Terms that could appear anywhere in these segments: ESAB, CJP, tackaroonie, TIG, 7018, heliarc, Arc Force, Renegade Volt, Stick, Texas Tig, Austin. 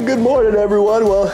Good morning, everyone. Well,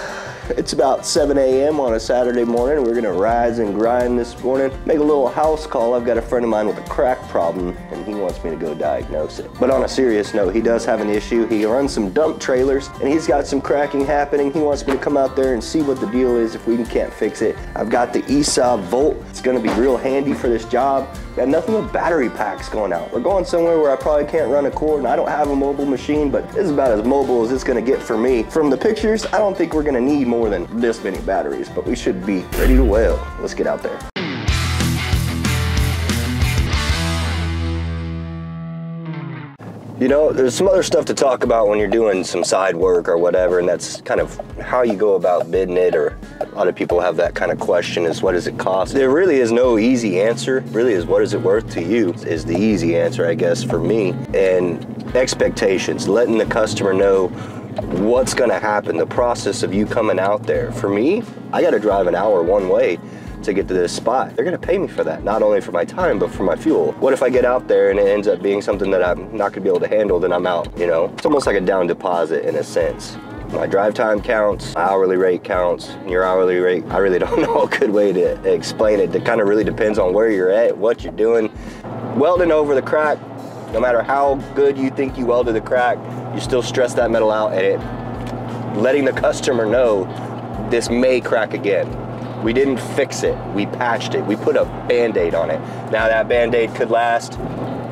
it's about 7 a.m. on a Saturday morning. We're gonna rise and grind this morning. Make a little house call. I've got a friend of mine with a crack problem, and he wants me to go diagnose it. But on a serious note, he does have an issue. He runs some dump trailers, and he's got some cracking happening. He wants me to come out there and see what the deal is, if we can't fix it. I've got the ESAB Volt. It's gonna be real handy for this job. Got nothing but battery packs going out. We're going somewhere where I probably can't run a cord, and I don't have a mobile machine, but it's about as mobile as it's gonna get for me. From the pictures, I don't think we're gonna need more than this many batteries, but we should be ready to wail. Let's get out there. You know, there's some other stuff to talk about when you're doing some side work or whatever, and that's kind of how you go about bidding it, or a lot of people have that kind of question, is what does it cost? There really is no easy answer. Really is what is it worth to you is the easy answer, I guess, for me. And expectations, letting the customer know what's gonna happen, the process of you coming out there. For me, I gotta drive an hour one way to get to this spot. They're gonna pay me for that, not only for my time, but for my fuel. What if I get out there and it ends up being something that I'm not gonna be able to handle? Then I'm out, you know? It's almost like a down deposit in a sense. My drive time counts, my hourly rate counts, your hourly rate. I really don't know a good way to explain it. It kind of really depends on where you're at, what you're doing. Welding over the crack, no matter how good you think you welded the crack, you still stress that metal out, and it letting the customer know this may crack again. We didn't fix it, we patched it, we put a Band-Aid on it. Now that Band-Aid could last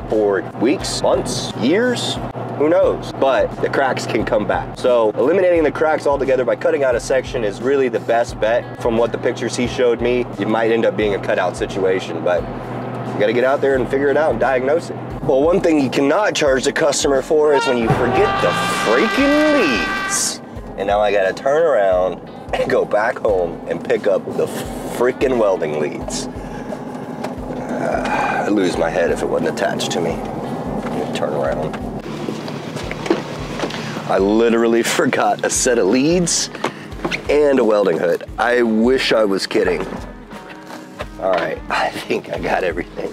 for weeks, months, years, who knows? But the cracks can come back. So eliminating the cracks altogether by cutting out a section is really the best bet. From what the pictures he showed me, it might end up being a cutout situation, but you gotta get out there and figure it out and diagnose it. Well, one thing you cannot charge the customer for is when you forget the freaking leads. And now I gotta turn around and go back home and pick up the freaking welding leads. I'd lose my head if it wasn't attached to me. Turn around. I literally forgot a set of leads and a welding hood. I wish I was kidding. All right, I think I got everything.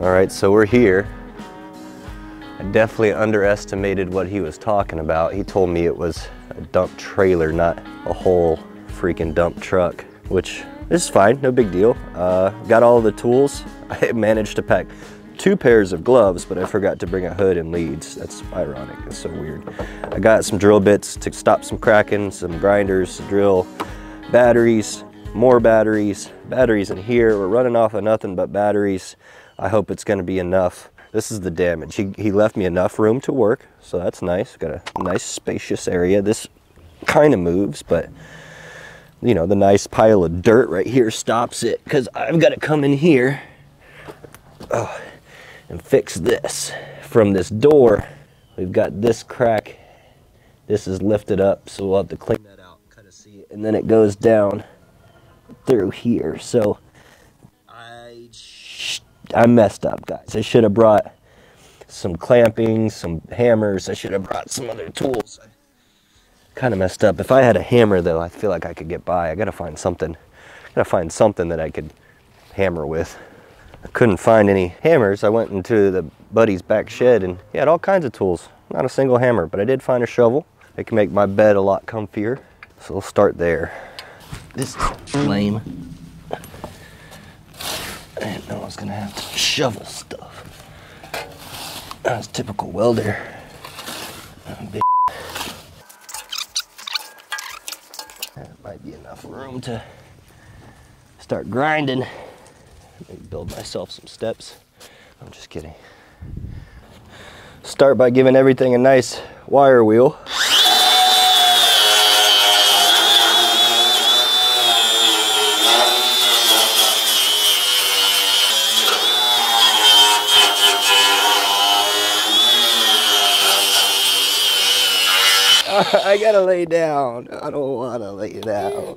All right, so we're here. I definitely underestimated what he was talking about. He told me it was a dump trailer, not a whole freaking dump truck, which is fine, no big deal. Got all the tools. I managed to pack 2 pairs of gloves, but I forgot to bring a hood and leads. That's ironic, it's so weird. I got some drill bits to stop some cracking, some grinders, drill, batteries, more batteries, batteries in here. We're running off of nothing but batteries. I hope it's gonna be enough. This is the damage. He left me enough room to work, so that's nice. Got a nice spacious area. This kind of moves, but you know, the nice pile of dirt right here stops it, because I've got to come in here and fix this. From this door, we've got this crack. This is lifted up, so we'll have to clean that out, kind of see it. And then it goes down through here, so I messed up, guys. I should have brought some clamping, some hammers. I should have brought some other tools. I kind of messed up. If I had a hammer, though, I feel like I could get by. I gotta find something. I gotta find something that I could hammer with. I couldn't find any hammers. I went into the buddy's back shed, and he had all kinds of tools. Not a single hammer, but I did find a shovel. It can make my bed a lot comfier. So we'll start there. This is lame. I didn't know I was gonna have to shovel stuff. I was a typical welder. That might be enough room to start grinding. Maybe build myself some steps. I'm just kidding. Start by giving everything a nice wire wheel. I gotta lay down. I don't wanna lay down.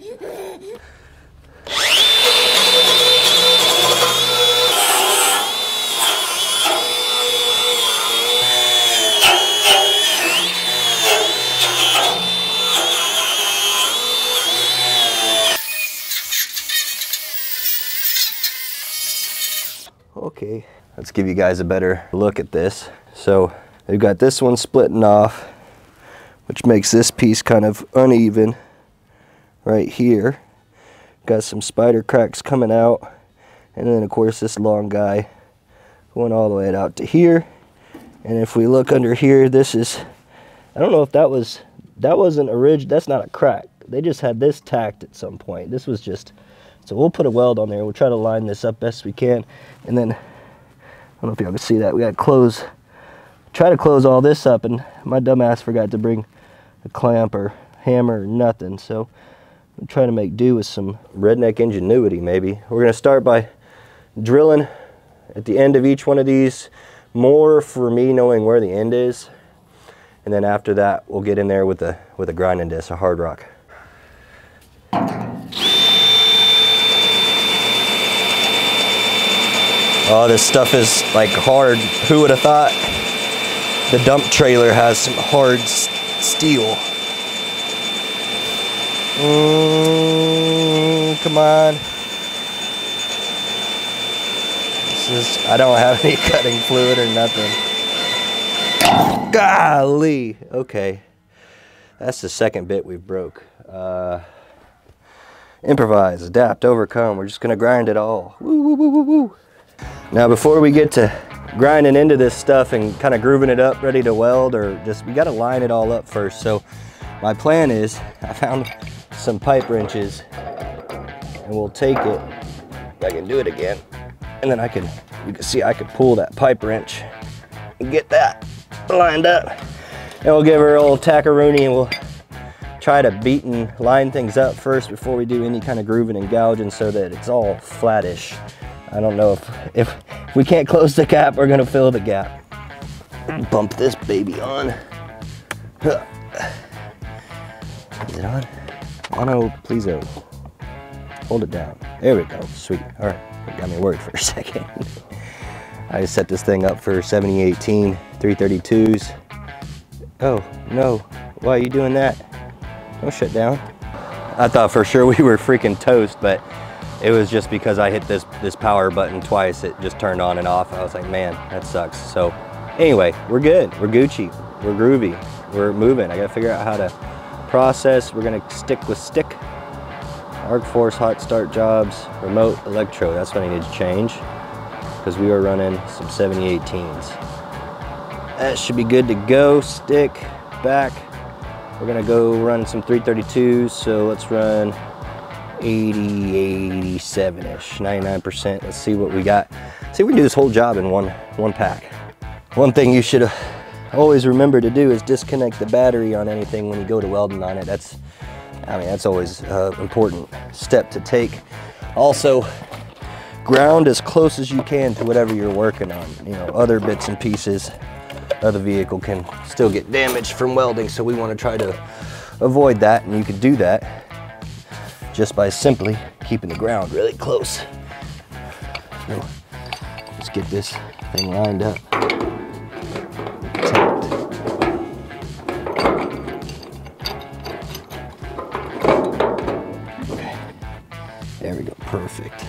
Okay, Let's give you guys a better look at this. So they've got this one splitting off, which makes this piece kind of uneven right here. Got some spider cracks coming out, and then of course this long guy going all the way out to here. And if we look under here, this is, I don't know if that wasn't a ridge, that's not a crack. They just had this tacked at some point. This was just, so we'll put a weld on there. We'll try to line this up best we can. And then, I don't know if y'all can see that, we gotta close, try to close all this up, and my dumb ass forgot to bring a clamp or hammer or nothing. So I'm trying to make do with some redneck ingenuity maybe. We're gonna start by drilling at the end of each one of these, more for me knowing where the end is, and then after that we'll get in there with a grinding disc, a hard rock. Oh, this stuff is like hard. Who would have thought the dump trailer has some hard steel? Come on. I don't have any cutting fluid or nothing. Golly. Okay. That's the second bit we broke. Improvise, adapt, overcome. We're just going to grind it all. Woo, woo, woo, woo, woo. Now, before we get to grinding into this stuff and kind of grooving it up, ready to weld, or just, we got to line it all up first. So my plan is, I found some pipe wrenches and we'll take it. I can do it again. And then you can see I could pull that pipe wrench and get that lined up. And we'll give her a little tackaroonie, and we'll try to beat and line things up first before we do any kind of grooving and gouging so that it's all flattish. I don't know if we can't close the gap, we're gonna fill the gap. Bump this baby on. Is it on? On, oh, please, oh. Hold it down. There we go, sweet, all right. Got me worried for a second. I set this thing up for 7018 332s. Oh no, why are you doing that? Don't shut down. I thought for sure we were freaking toast, but it was just because I hit this power button twice, it just turned on and off. I was like, man, that sucks. So anyway, we're good, we're Gucci, we're groovy, we're moving. I gotta figure out how to process. We're gonna stick with stick. Arc Force, hot start jobs, remote electro. That's what I need to change, because we are running some 7018s. That should be good to go. Stick, back. We're gonna go run some 332s, so let's run 80, 87-ish, 99%. Let's see what we got. See, we can do this whole job in one pack. One thing you should always remember to do is disconnect the battery on anything when you go to welding on it. That's always an important step to take. Also, ground as close as you can to whatever you're working on. You know, other bits and pieces of the vehicle can still get damaged from welding, so we want to try to avoid that, and you can do that just by simply keeping the ground really close. So, let's get this thing lined up. Perfect.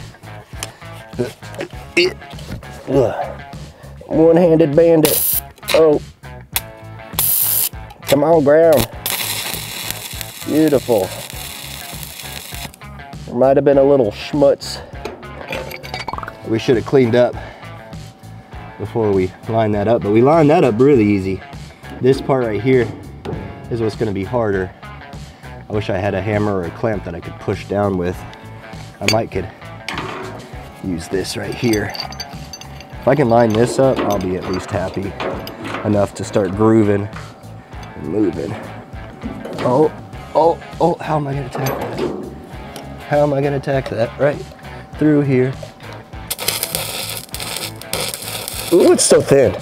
One-handed bandit. Oh, come on, ground. Beautiful. There might have been a little schmutz we should have cleaned up before we lined that up, but we lined that up really easy. This part right here is what's going to be harder. I wish I had a hammer or a clamp that I could push down with. I might could use this right here. If I can line this up, I'll be at least happy enough to start grooving and moving. Oh, oh, oh, how am I gonna tack that? How am I gonna tack that right through here? Ooh, it's so thin.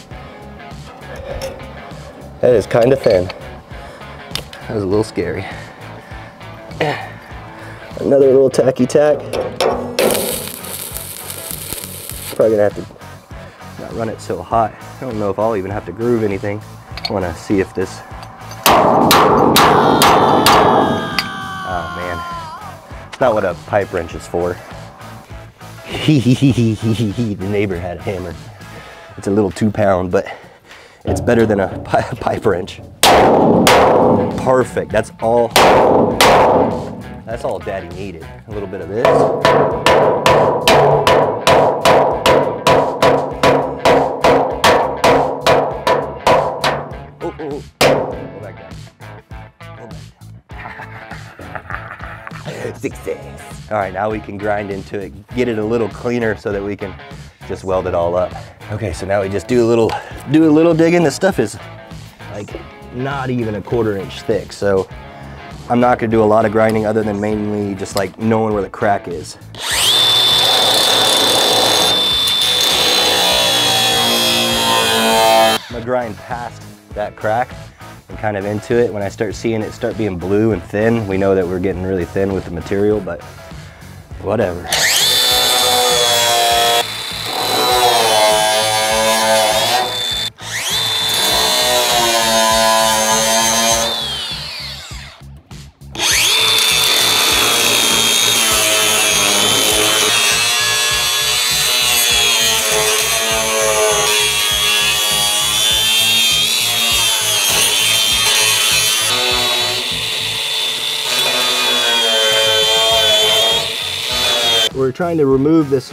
That is kind of thin. That was a little scary. Another little tacky tack. Probably gonna have to not run it so hot. I don't know if I'll even have to groove anything. I wanna see if this. Oh man, it's not what a pipe wrench is for. The neighbor had a hammer. It's a little 2 pound, but it's better than a pipe wrench. Perfect. That's all. That's all Daddy needed. A little bit of this. Oh, oh, go back down. Go back down. Success. All right, now we can grind into it, get it a little cleaner so that we can just weld it all up. Okay, so now we just do a little digging. This stuff is like not even a 1/4 inch thick, so I'm not gonna do a lot of grinding other than mainly just like knowing where the crack is. I'm gonna grind past that crack and kind of into it. When I start seeing it start being blue and thin, we know that we're getting really thin with the material, but whatever. We're trying to remove this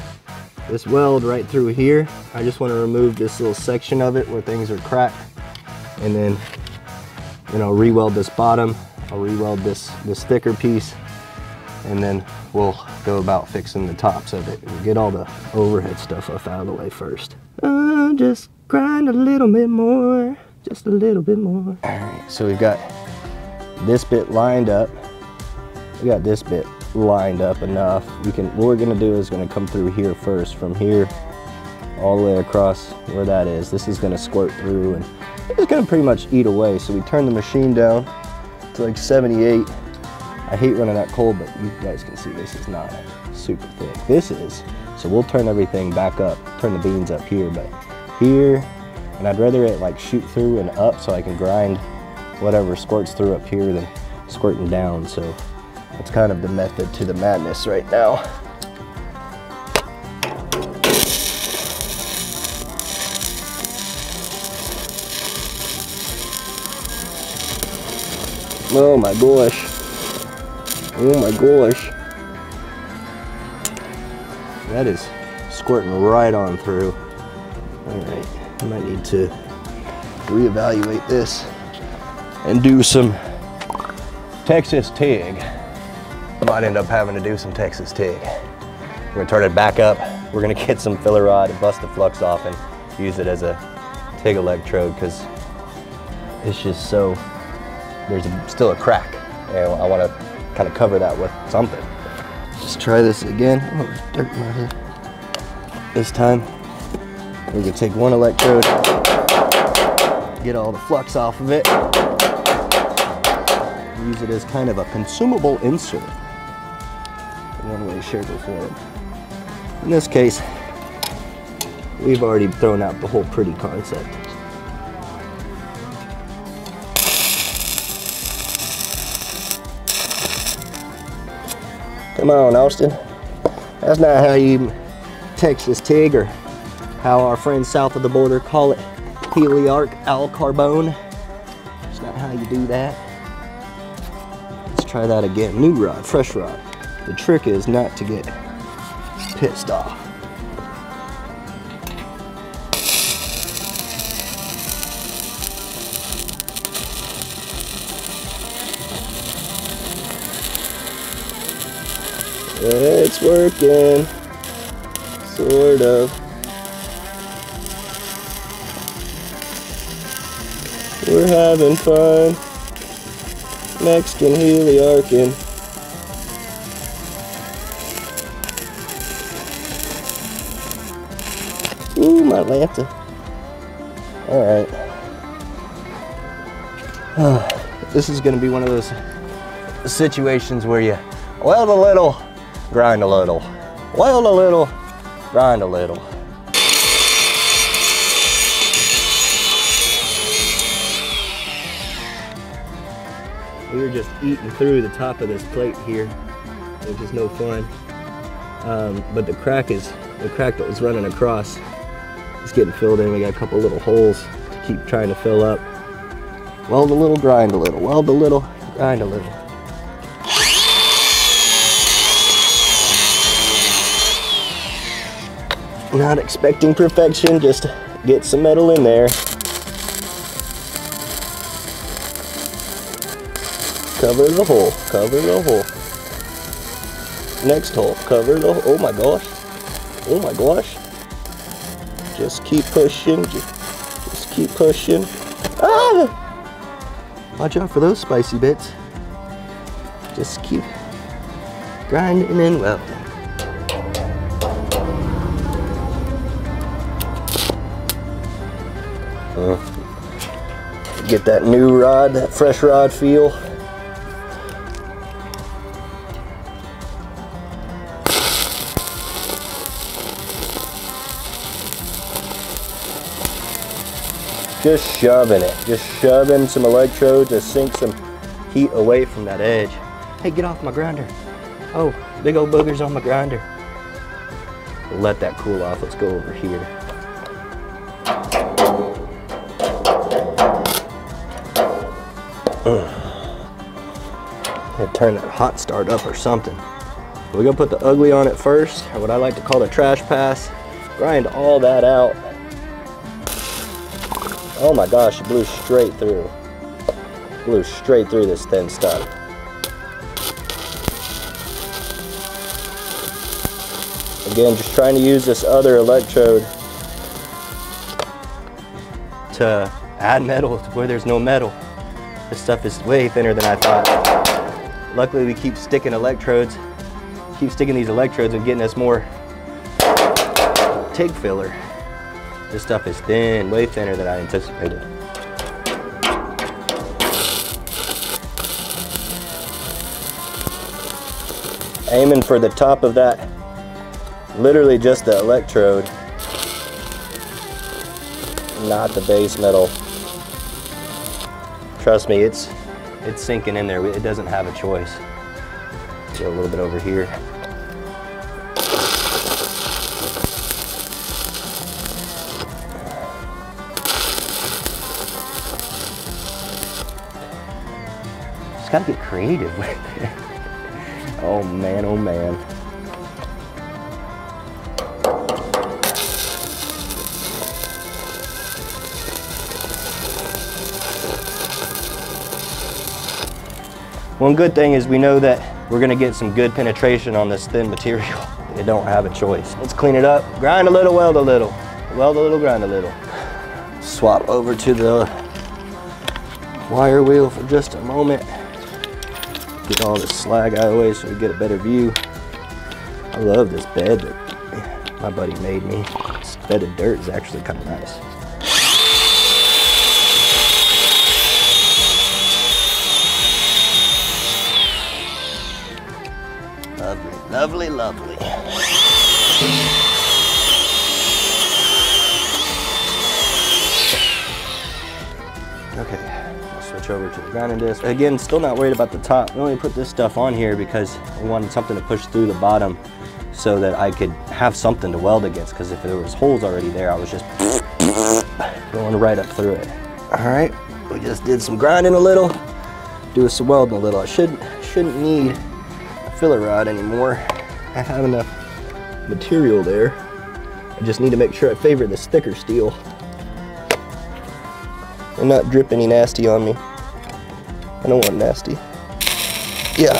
weld right through here. I just want to remove this little section of it where things are cracked, and then, you know, re-weld this bottom. I'll re-weld this thicker piece, and then we'll go about fixing the tops of it. We'll get all the overhead stuff up out of the way first. Oh, just grind a little bit more, just a little bit more. All right, so we've got this bit lined up. We got this bit lined up enough. You can, what we're gonna do is gonna come through here first, from here all the way across where that is. This is gonna squirt through and it's gonna pretty much eat away. So we turn the machine down to like 78. I hate running that cold, but you guys can see this is not super thick. This is. So we'll turn everything back up, turn the beans up here, but here, and I'd rather it like shoot through and up so I can grind whatever squirts through up here than squirting down. So it's kind of the method to the madness right now. Oh my gosh. Oh my gosh. That is squirting right on through. All right, I might need to reevaluate this and do some Texas TIG. Might end up having to do some Texas TIG. We're gonna turn it back up. We're gonna get some filler rod and bust the flux off and use it as a TIG electrode, because it's just so, there's still a crack. And I wanna kind of cover that with something. Let's try this again. Oh, there's dirt in my head. This time, we can take one electrode, get all the flux off of it, use it as kind of a consumable insert. One-way shaker form. In this case, we've already thrown out the whole pretty concept. Come on, Austin. That's not how you Texas TIG, or how our friends south of the border call it, heliarc al carbone. It's not how you do that. Let's try that again. New rod, fresh rod. The trick is not to get pissed off. It's working, sort of. We're having fun, Mexican heliarcing. Ooh, my Lanta. All right. This is gonna be one of those situations where you weld a little, grind a little. Weld a little, grind a little. We were just eating through the top of this plate here, which is no fun. But the crack that was running across It's getting filled in. We got a couple little holes to keep trying to fill up. Weld a little, grind a little. Weld a little, grind a little. Not expecting perfection, just get some metal in there. Cover the hole, cover the hole. Next hole, cover the hole. Oh my gosh, oh my gosh. Just keep pushing, just keep pushing. Ah! Watch out for those spicy bits. Just keep grinding and welding. Get that new rod, that fresh rod feel. Just shoving it, just shoving some electrodes to sink some heat away from that edge. Hey, get off my grinder. Oh, big old boogers on my grinder. We'll let that cool off. Let's go over here. Turn that hot start up or something. We're gonna put the ugly on it first, or what I like to call the trash pass. Grind all that out. Oh my gosh, it blew straight through. Blew straight through this thin stuff. Again, just trying to use this other electrode to add metal to where there's no metal. This stuff is way thinner than I thought. Luckily, we keep sticking electrodes, keep sticking these electrodes and getting us more TIG filler. This stuff is thin, way thinner than I anticipated. Aiming for the top of that, literally just the electrode, not the base metal. Trust me, it's sinking in there. It doesn't have a choice. Get a little bit over here. Just gotta get creative with it. Oh man, oh man. One good thing is we know that we're gonna get some good penetration on this thin material. It don't have a choice. Let's clean it up. Grind a little, weld a little. Weld a little, grind a little. Swap over to the wire wheel for just a moment. Get all this slag out of the way so we get a better view. I love this bed that my buddy made me. This bed of dirt is actually kind of nice. Lovely, lovely. Okay, I'll switch over to the grinding disc. Again, still not worried about the top. We only put this stuff on here because I wanted something to push through the bottom so that I could have something to weld against, because if there was holes already there, I was just going right up through it. All right, we just did some grinding a little, do some welding a little. I shouldn't need filler rod anymore. I have enough material there. I just need to make sure I favor this thicker steel and not drip any nasty on me. I don't want nasty. Yeah,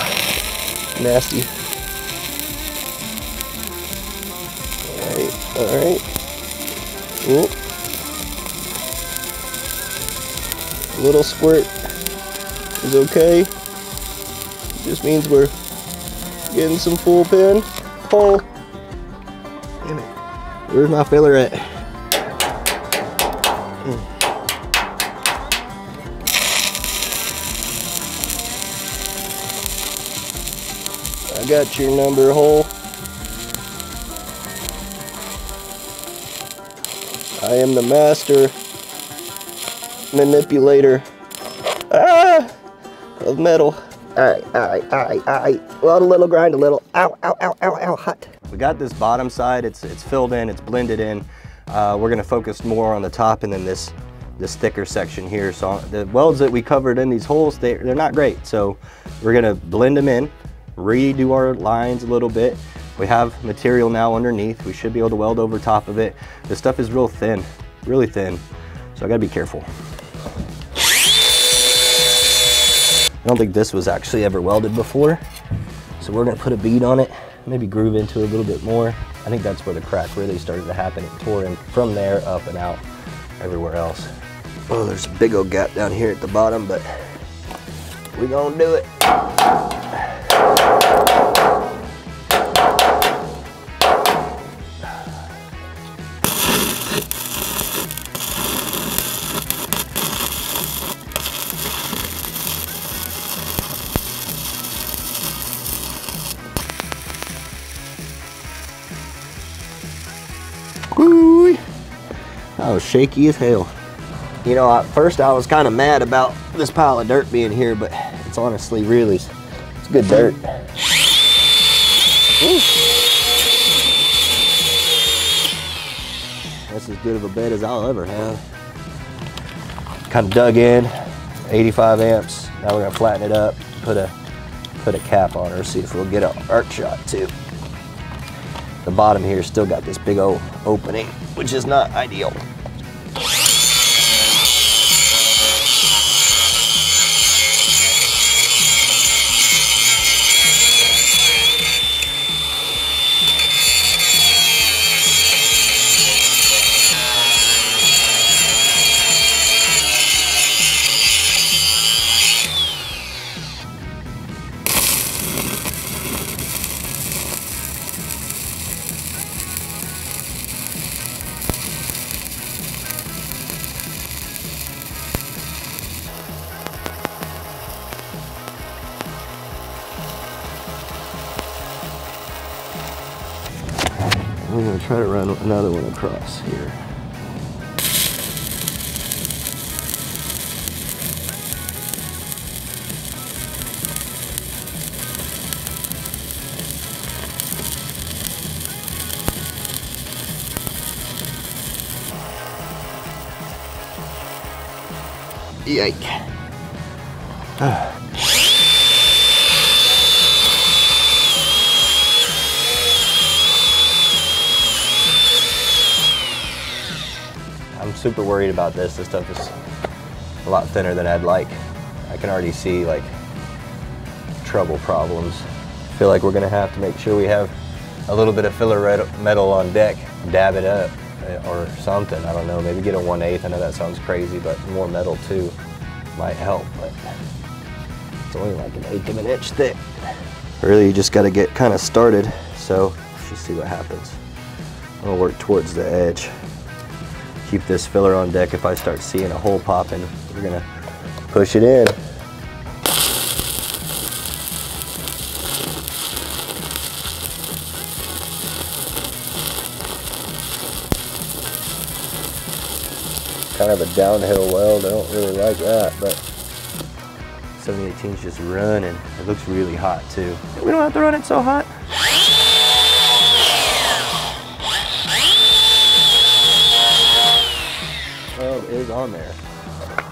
nasty. Alright, alright. A little squirt is okay. It just means we're getting some full pin. Hole. Damn it. Where's my filler at? I got your number, hole. I am the master manipulator of metal. Alright, alright, alright, alright. Weld a little, grind a little. Ow, ow, ow, ow, ow, hot. We got this bottom side, it's filled in, it's blended in. We're going to focus more on the top and then this thicker section here. So the welds that we covered in these holes, they're not great. So we're going to blend them in, redo our lines a little bit. We have material now underneath. We should be able to weld over top of it. This stuff is real thin, really thin. So I got to be careful. I don't think this was actually ever welded before. So we're going to put a bead on it, maybe groove into it a little bit more. I think that's where the crack really started to happen. It tore in from there up and out everywhere else. Oh, there's a big old gap down here at the bottom, but we're gonna do it. Oh, shaky as hell. You know, at first I was kind of mad about this pile of dirt being here, but it's honestly really, it's good dirt. Ooh. That's as good of a bed as I'll ever have. Kind of dug in, 85 amps. Now we're gonna flatten it up, put a cap on her, see if we'll get an arc shot too. The bottom here still got this big old opening, which is not ideal. We're going to try to run another one across here. Yike. Super worried about this. This stuff is a lot thinner than I'd like. I can already see like trouble problems. I feel like we're gonna have to make sure we have a little bit of filler metal on deck, dab it up or something. I don't know, maybe get a 1/8. I know that sounds crazy, but more metal too might help, but it's only like 1/8 of an inch thick. Really, you just gotta get kind of started. So let's just see what happens. I'm gonna work towards the edge. Keep this filler on deck. If I start seeing a hole popping, we're gonna push it in. Kind of a downhill weld. I don't really like that, but 7/18's just running. It looks really hot too. We don't have to run it so hot. Is on there.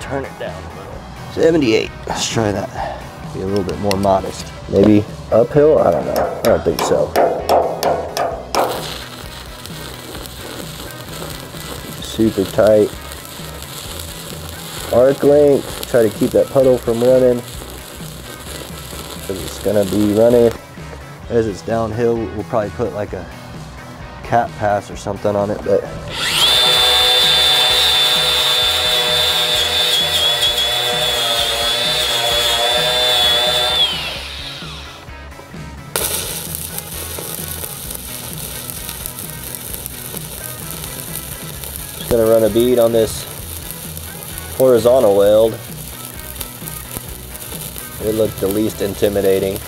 Turn it down a little. 78. Let's try that. Be a little bit more modest. Maybe uphill? I don't know. I don't think so. Super tight. Arc length. Try to keep that puddle from running, because it's gonna be running. As it's downhill, we'll probably put like a cap pass or something on it, but gonna run a bead on this horizontal weld. It looked the least intimidating.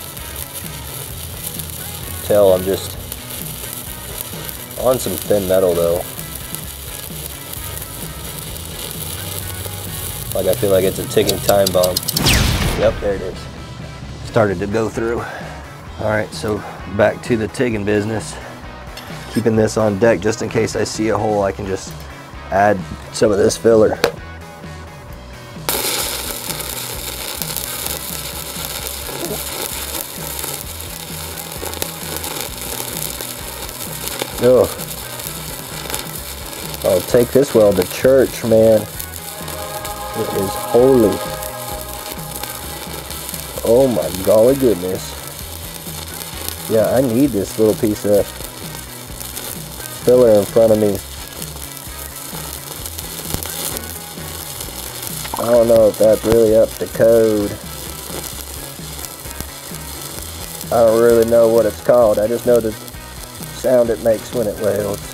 Tell I'm just on some thin metal though. Like I feel like it's a ticking time bomb. Yep, there it is. Started to go through. All right, so back to the TIGing business. keeping this on deck just in case I see a hole, I can just add some of this filler. Oh, I'll take this weld to church, man. It is holy. Oh my golly goodness. Yeah, I need this little piece of filler in front of me. I don't know if that's really up to code. I don't really know what it's called. I just know the sound it makes when it welds.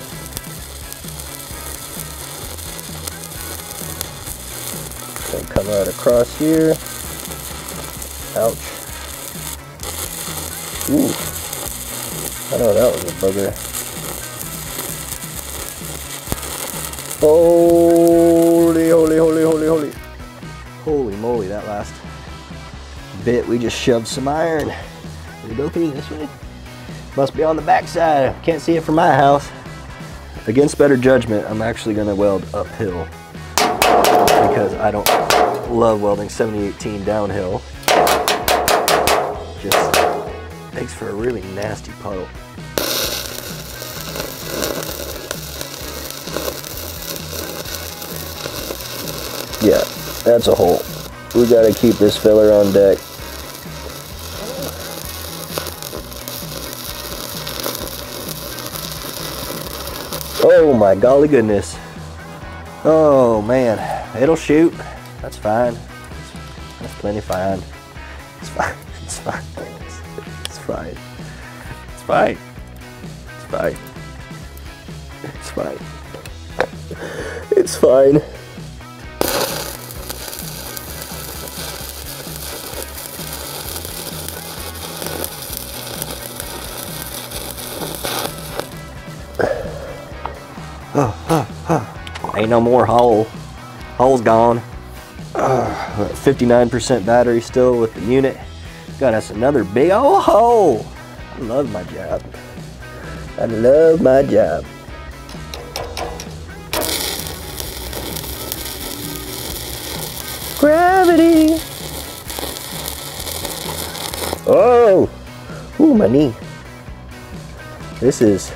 So come right across here. Ouch. Ooh, I know that was a bugger. Holy, holy, holy, holy, holy. Holy moly, that last bit, we just shoved some iron. Did it go through this way? Must be on the backside. Can't see it from my house. Against better judgment, I'm actually gonna weld uphill because I don't love welding 7018 downhill. Just makes for a really nasty puddle. Yeah, that's a hole. We gotta keep this filler on deck. Oh my golly goodness. Oh man, it'll shoot. That's fine. That's plenty fine. It's fine. It's fine. It's fine. It's fine. It's fine. It's fine. It's fine. Ain't no more hole. Hole's gone. 59% battery still with the unit. Got us another big old hole. I love my job. I love my job. Gravity. Oh, ooh, my knee. This is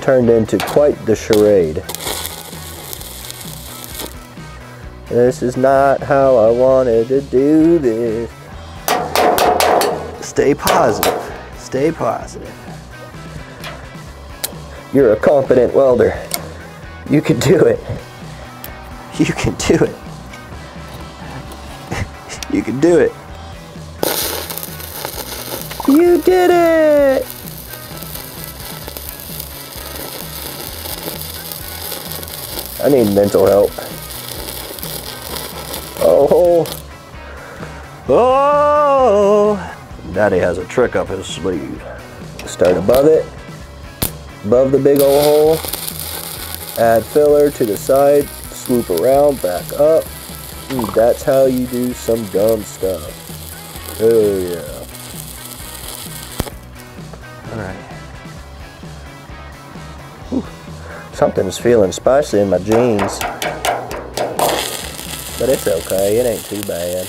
turned into quite the charade. This is not how I wanted to do this. Stay positive. Stay positive. You're a competent welder. You can do it. You can do it. You can do it. You did it! I need mental help. Oh. Oh. Daddy has a trick up his sleeve. Start above it, above the big old hole, add filler to the side, swoop around, back up. Ooh, that's how you do some dumb stuff. Oh yeah. All right. Whew. Something's feeling spicy in my jeans, but it's okay, it ain't too bad.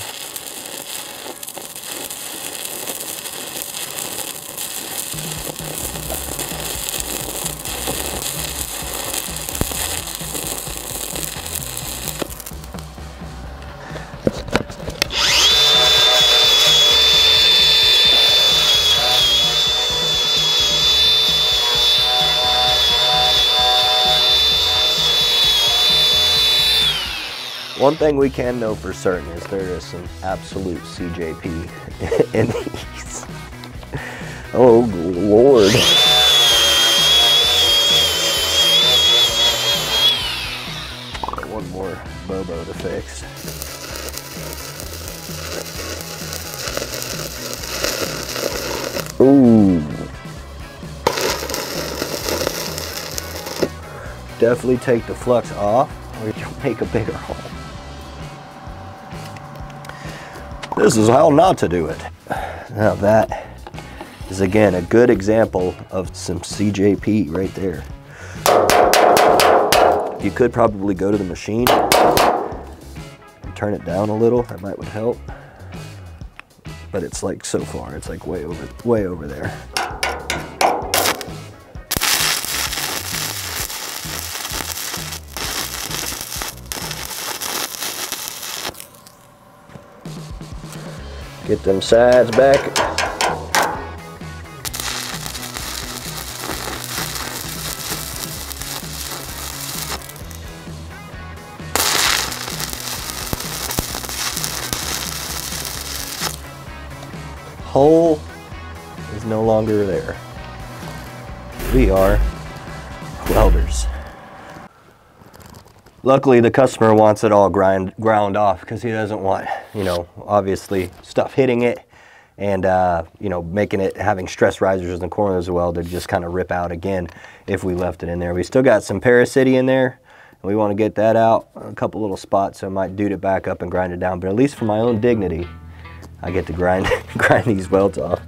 One thing we can know for certain is there is some absolute CJP in these. Oh Lord. One more Bobo to fix. Ooh. Definitely take the flux off or you'll make a bigger hole. This is how not to do it. Now that is again a good example of some CJP right there. You could probably go to the machine and turn it down a little, that might would help. But it's like so far, it's like way over there. Get them sides back. Hole is no longer there. We are welders. Luckily, the customer wants it all ground off because he doesn't want, you know, obviously stuff hitting it and, you know, making it, having stress risers in the corners as well to just kind of rip out again if we left it in there. We still got some parasite in there and we want to get that out, a couple little spots, so I might dude it back up and grind it down. But at least for my own dignity, I get to grind these welds off.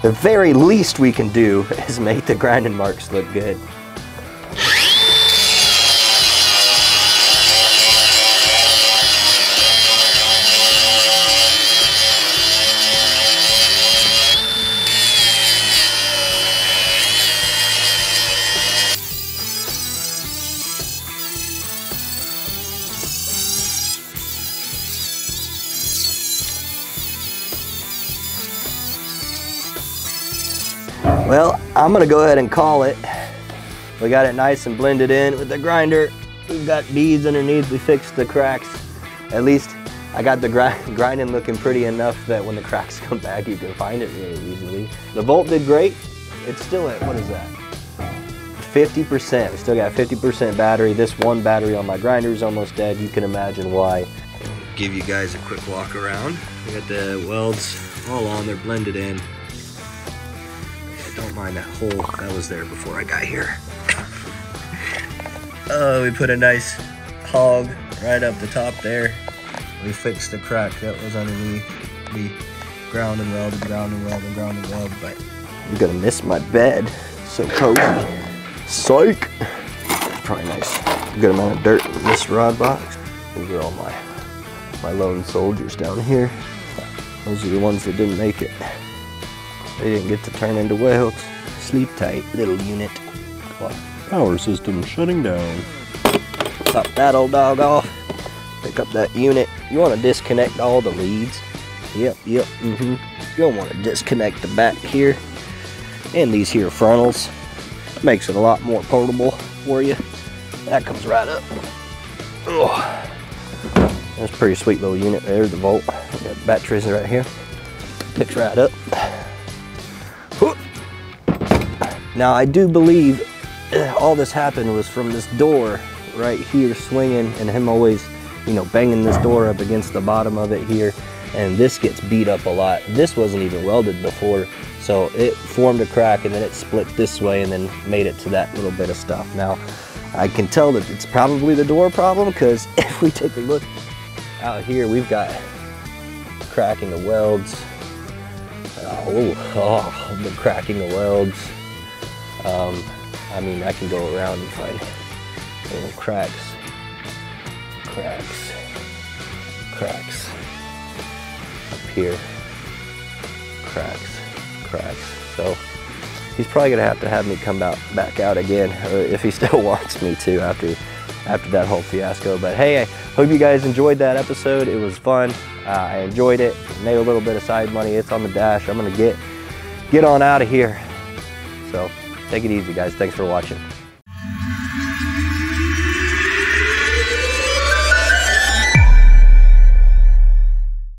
The very least we can do is make the grinding marks look good. Well, I'm gonna go ahead and call it. We got it nice and blended in with the grinder. We've got beads underneath, we fixed the cracks. At least I got the grinding looking pretty enough that when the cracks come back, you can find it really easily. The Volt did great. It's still at, what is that? 50%, we still got 50% battery. This one battery on my grinder is almost dead. You can imagine why. Give you guys a quick walk around. We got the welds all on, they're blended in. Don't mind that hole that was there before I got here. We put a nice hog right up the top there. We fixed the crack that was underneath. We ground and welded, ground and welded, ground and welded. But you're gonna miss my bed. So cozy. Psych. Probably nice. Good amount of dirt in this rod box. These are all my lone soldiers down here. Those are the ones that didn't make it. They didn't get to turn into welds. Sleep tight, little unit. Power system shutting down. Pop that old dog off. Pick up that unit. You want to disconnect all the leads. Yep, mm-hmm. You'll want to disconnect the back here and these here frontals. Makes it a lot more portable for you. That comes right up. Oh, that's a pretty sweet little unit there, the Volt. Got batteries right here. Picks right up. Now I do believe all this happened was from this door right here swinging and him always, you know, banging this door up against the bottom of it here. And this gets beat up a lot. This wasn't even welded before. So it formed a crack and then it split this way and then made it to that little bit of stuff. Now I can tell that it's probably the door problem because if we take a look out here, we've got cracking of welds. Oh, the cracking of welds. I mean, I can go around and find little cracks, up here, cracks. So he's probably gonna have to have me come back out again, or if he still wants me to after that whole fiasco. But hey, I hope you guys enjoyed that episode. It was fun. I enjoyed it. Made a little bit of side money. It's on the dash. I'm gonna get on out of here. So take it easy, guys. Thanks for watching.